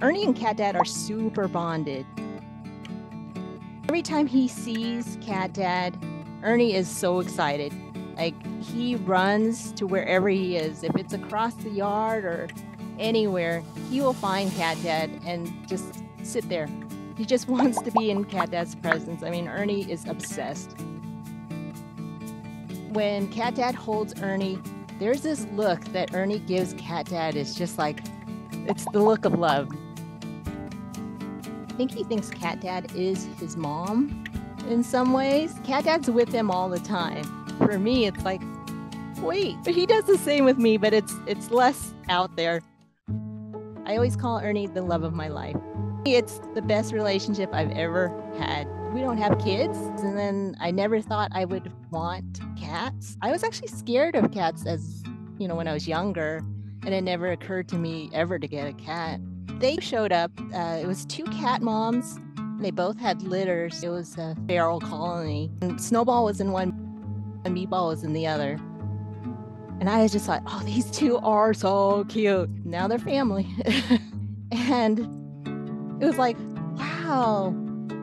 Ernie and Cat Dad are super bonded. Every time he sees Cat Dad, Ernie is so excited. Like, he runs to wherever he is. If it's across the yard or anywhere, he will find Cat Dad and just sit there. He just wants to be in Cat Dad's presence. I mean, Ernie is obsessed. When Cat Dad holds Ernie, there's this look that Ernie gives Cat Dad. It's just like, it's the look of love. I think he thinks Cat Dad is his mom in some ways. Cat Dad's with him all the time. For me, it's like, wait, but he does the same with me, but it's less out there. I always call Ernie the love of my life. It's the best relationship I've ever had. We don't have kids, and then I never thought I would want cats. I was actually scared of cats as, you know, when I was younger, and it never occurred to me ever to get a cat. They showed up. It was two cat moms. They both had litters. It was a feral colony. And Snowball was in one and Meatball was in the other. And I just thought, oh, these two are so cute. Now they're family. And it was like, wow,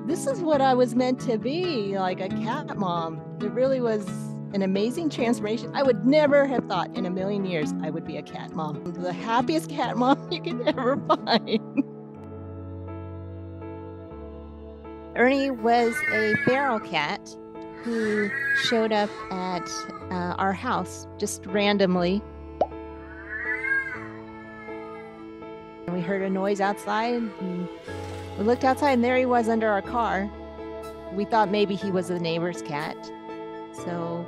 this is what I was meant to be, like a cat mom. It really was an amazing transformation. I would never have thought in a million years I would be a cat mom. The happiest cat mom you could ever find. Ernie was a feral cat who showed up at our house just randomly. We heard a noise outside, and we looked outside, and there he was under our car. We thought maybe he was the neighbor's cat, so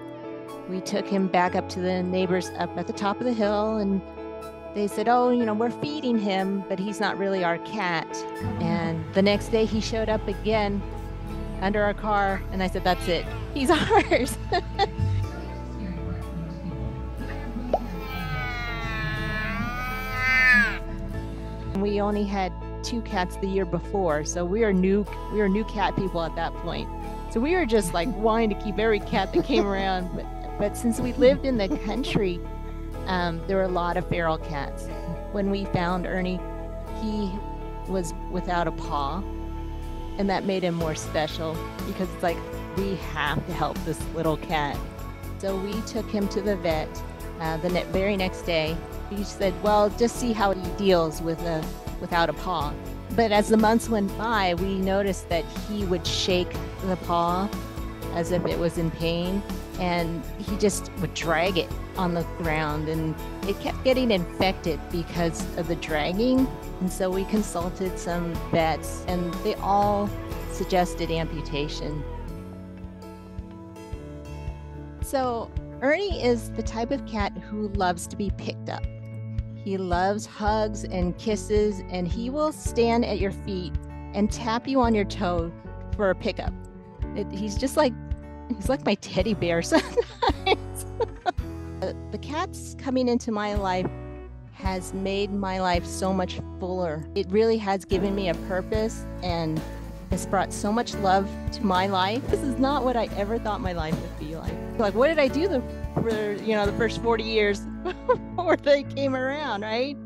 we took him back up to the neighbors up at the top of the hill, and they said, oh, you know, we're feeding him, but he's not really our cat. And the next day he showed up again under our car, and I said, that's it, he's ours. We only had two cats the year before, so we were new cat people at that point. So we were just like wanting to keep every cat that came around. But since we lived in the country, there were a lot of feral cats. When we found Ernie, he was without a paw, and that made him more special because it's like, we have to help this little cat. So we took him to the vet the very next day. He said, well, just see how he deals with without a paw. But as the months went by, we noticed that he would shake the paw as if it was in pain, and he just would drag it on the ground, and it kept getting infected because of the dragging. And so we consulted some vets, and they all suggested amputation. So Ernie is the type of cat who loves to be picked up. He loves hugs and kisses, and he will stand at your feet and tap you on your toe for a pickup. He's like my teddy bear sometimes. The cats coming into my life has made my life so much fuller. It really has given me a purpose, and it's brought so much love to my life. This is not what I ever thought my life would be like. Like, what did I do for the first 40 years before they came around, right?